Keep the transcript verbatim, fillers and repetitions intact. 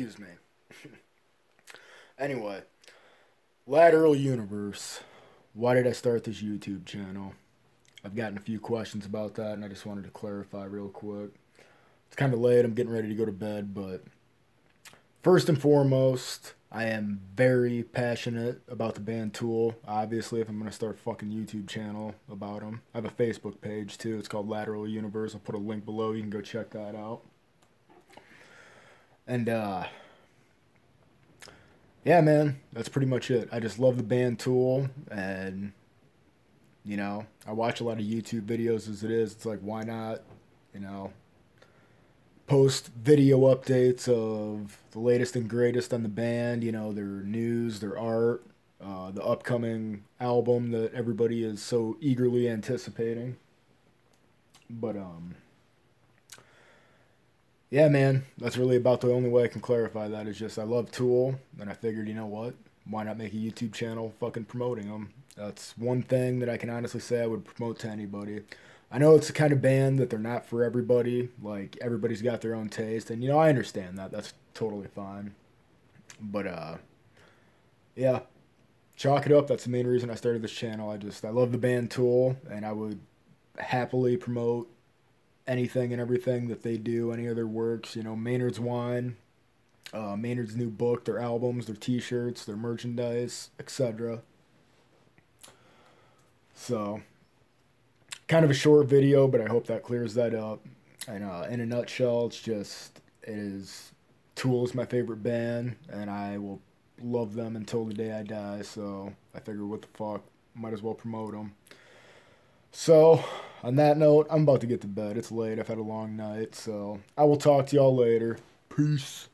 Excuse me. Anyway, Lateral Universe. Why did I start this YouTube channel? I've gotten a few questions about that, and I just wanted to clarify real quick. It's kind of late. I'm getting ready to go to bed, but first and foremost, I am very passionate about the band Tool. Obviously, if I'm going to start a fucking YouTube channel about them. I have a Facebook page, too. It's called Lateral Universe. I'll put a link below. You can go check that out. And, uh... yeah, man. That's pretty much it. I just love the band Tool, and... you know, I watch a lot of YouTube videos as it is. It's like, why not, you know, post video updates of the latest and greatest on the band, you know, their news, their art, uh, the upcoming album that everybody is so eagerly anticipating. But, um, yeah, man, that's really about the only way I can clarify that is just I love Tool, and I figured, you know what? Why not make a YouTube channel fucking promoting them? That's one thing that I can honestly say I would promote to anybody. I know it's the kind of band that they're not for everybody. Like, everybody's got their own taste. And, you know, I understand that. That's totally fine. But, uh, yeah. Chalk it up. That's the main reason I started this channel. I just, I love the band Tool. And I would happily promote anything and everything that they do. Any of their works. You know, Maynard's Wine. Uh, Maynard's new book, their albums, their t-shirts, their merchandise, et cetera. So, kind of a short video, but I hope that clears that up. And uh, in a nutshell, it's just, it is, Tool is my favorite band, and I will love them until the day I die, so I figure what the fuck, might as well promote them. So, on that note, I'm about to get to bed. It's late, I've had a long night, so I will talk to y'all later. Peace.